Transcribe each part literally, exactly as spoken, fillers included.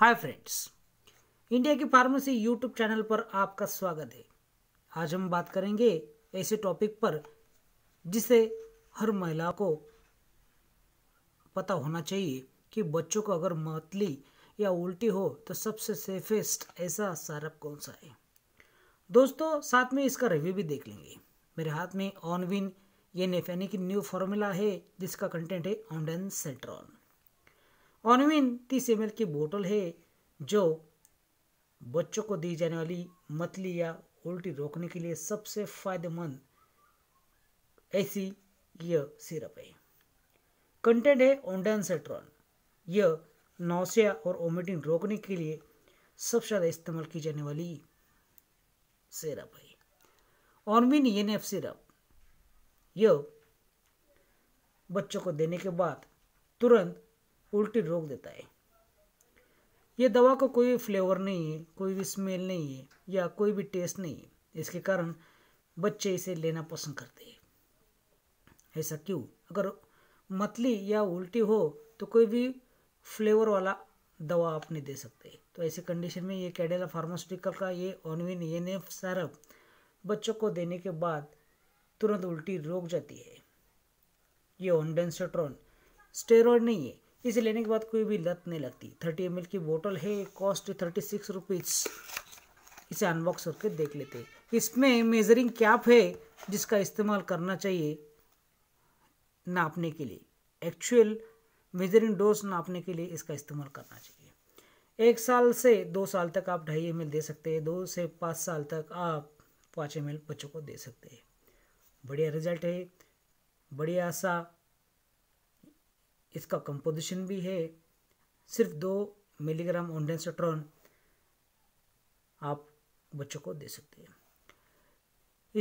हाय friends, India की pharmacy YouTube channel पर आपका स्वागत है। आज हम बात करेंगे ऐसे टॉपिक पर जिसे हर महिला को पता होना चाहिए कि बच्चों को अगर मतली या उल्टी हो तो सबसे सेफेस्ट ऐसा सिरप कौन सा है। दोस्तों, साथ में इसका रिव्यू भी देख लेंगे। मेरे हाथ में ऑनविन ये नेफेनी की न्यू फॉर्मूला है जिसका कंटेंट है ओंडानसेट्रॉन। ऑनविन तीस एम एल की बोतल है जो बच्चों को दी जाने वाली मतली या उल्टी रोकने के लिए सबसे फायदेमंद ऐसी यह सिरप है। कंटेंट है ओंडानसेट्रॉन। यह नौसिया और ओमिटिंग रोकने के लिए सबसे ज़्यादा इस्तेमाल की जाने वाली सिरप है। ऑनविन एन एफ सिरप यह बच्चों को देने के बाद तुरंत उल्टी रोक देता है। यह दवा को कोई फ्लेवर नहीं है, कोई भी स्मेल नहीं है या कोई भी टेस्ट नहीं है। इसके कारण बच्चे इसे लेना पसंद करते हैं। ऐसा क्यों? अगर मतली या उल्टी हो तो कोई भी फ्लेवर वाला दवा आप नहीं दे सकते। तो ऐसे कंडीशन में ये कैडिला फार्मास्यूटिकल का ये ऑनविन एन एफ सिरप बच्चों को देने के बाद तुरंत उल्टी रोक जाती है। ये ओंडानसेट्रॉन स्टेरॉयड नहीं है, इसे लेने के बाद कोई भी लत नहीं लगती। थर्टी एम एल की बोतल है, कॉस्ट थर्टी सिक्स रुपीज़। इसे अनबॉक्स करके देख लेते। इसमें मेजरिंग कैप है जिसका इस्तेमाल करना चाहिए नापने के लिए। एक्चुअल मेजरिंग डोज नापने के लिए इसका इस्तेमाल करना चाहिए। एक साल से दो साल तक आप ढाई एम एल दे सकते हैं। दो से पाँच साल तक आप पाँच एम एल बच्चों को दे सकते हैं। बढ़िया रिजल्ट है, बढ़िया सा इसका कंपोजिशन भी है। सिर्फ दो मिलीग्राम ओंडानसेट्रॉन आप बच्चों को दे सकते हैं।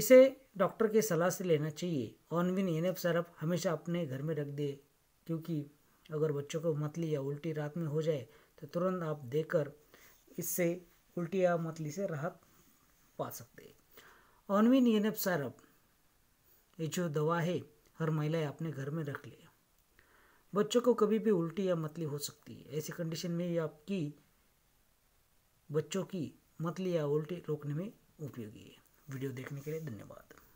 इसे डॉक्टर की सलाह से लेना चाहिए। ऑनविन एन एफ सिरप हमेशा अपने घर में रख दे, क्योंकि अगर बच्चों को मतली या उल्टी रात में हो जाए तो तुरंत आप देकर इससे उल्टी या मतली से राहत पा सकते हैं। ऑनविन एन एफ सिरप ये जो दवा है हर महिलाएं अपने घर में रख ले। बच्चों को कभी भी उल्टी या मतली हो सकती है। ऐसी कंडीशन में ये आपकी बच्चों की मतली या उल्टी रोकने में उपयोगी है। वीडियो देखने के लिए धन्यवाद।